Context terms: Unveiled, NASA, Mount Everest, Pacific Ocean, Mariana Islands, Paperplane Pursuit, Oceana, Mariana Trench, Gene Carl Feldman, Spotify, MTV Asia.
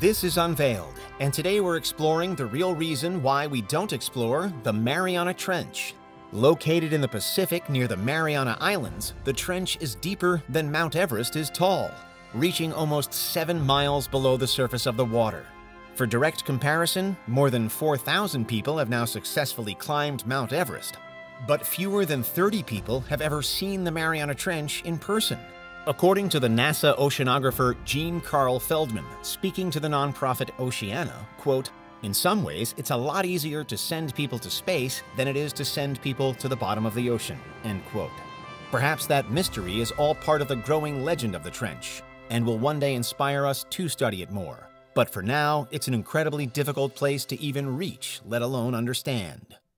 This is Unveiled, and today we're exploring the real reason why we don't explore the Mariana Trench. Located in the Pacific near the Mariana Islands, the trench is deeper than Mount Everest is tall, reaching almost 7 miles below the surface of the water. For direct comparison, more than 4,000 people have now successfully climbed Mount Everest, but fewer than 30 people have ever seen the Mariana Trench in person. According to the NASA oceanographer Gene Carl Feldman, speaking to the nonprofit Oceana, quote, "In some ways, it's a lot easier to send people to space than it is to send people to the bottom of the ocean," end quote. Perhaps that mystery is all part of the growing legend of the trench and will one day inspire us to study it more. But for now, it's an incredibly difficult place to even reach, let alone understand.